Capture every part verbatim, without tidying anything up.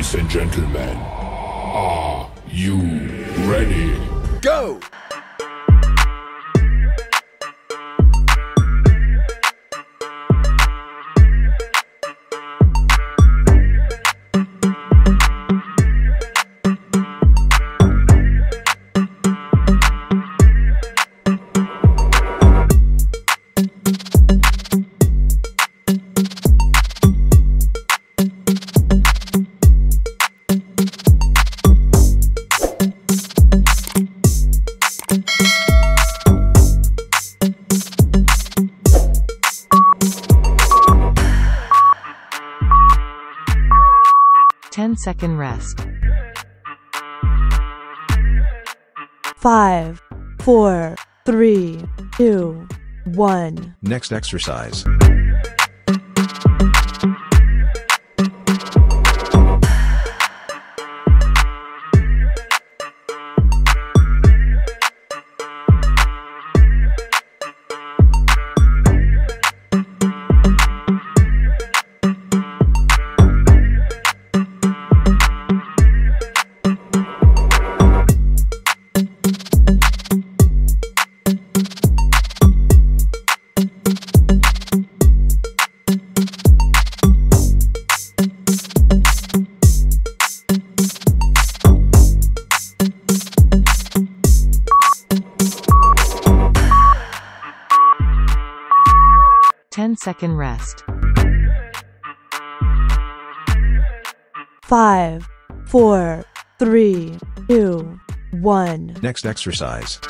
Ladies and gentlemen, are you ready? Go! ten second rest. Five, four, three, two, one. Next exercise. ten second rest. Five, four, three, two, one. Next exercise.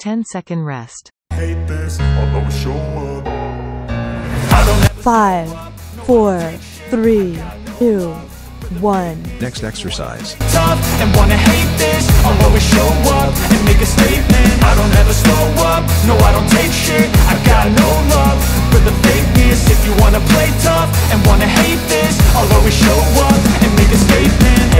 ten second rest. Five, four, three, two, one. Next exercise. Tough and wanna hate this. I'll always show up and make a statement. I don't ever slow up. No, I don't take shit. I've got no love for the fakeness. If you wanna play tough and wanna hate this, I'll always show up and make a statement.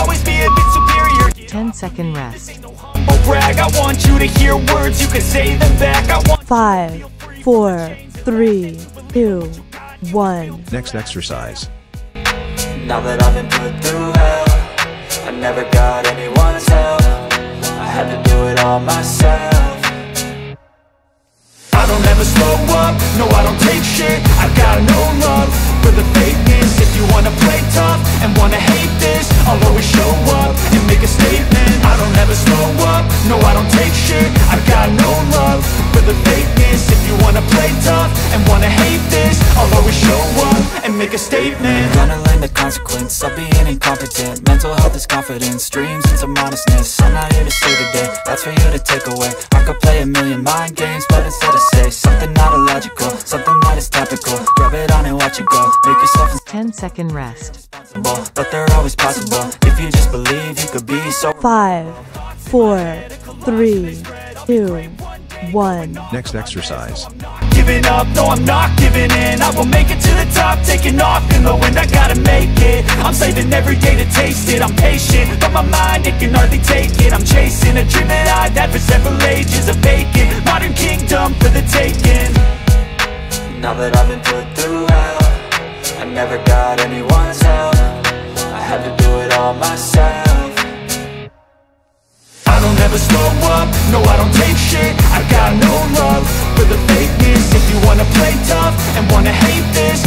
always be a bit superior. Ten second rest. I want you to hear words, you can say them back. I want five, four, three, two, one. Next exercise. Now that I've been put through hell, I never got anyone's help. I had to do it all myself. I don't ever slow up, no I don't take shit. I've got no love for the fakeness. If you wanna play tough and wanna hate this, I'll always show up and make a statement. I don't ever slow up, no I don't take shit. I've got no love for the fakeness. If you wanna play tough and wanna hate this, I'll always show up and make a statement. Gonna the consequence of being incompetent. Mental health is confidence, dreams into modestness. I'm not here to save the day, that's for you to take away. I could play a million mind games, but instead I say something not illogical, something that is topical. Grab it on and watch it go. Make yourself ten second rest. But they're always possible. If you just believe, you could be so. Five, four, three, two, one. Next exercise. Giving up, no I'm not giving in. I will make it to the top, taking off in the wind. I gotta make it, I'm saving every day to taste it. I'm patient, but my mind, it can hardly take it. I'm chasing a dream that I've had for several ages. A vacant, modern kingdom for the taking. Now that I've been put through hell, I never got anyone's help. I had to do it all myself. never slow up, no I don't take shit, I've got no love for the fakeness. If you wanna play tough and wanna hate this,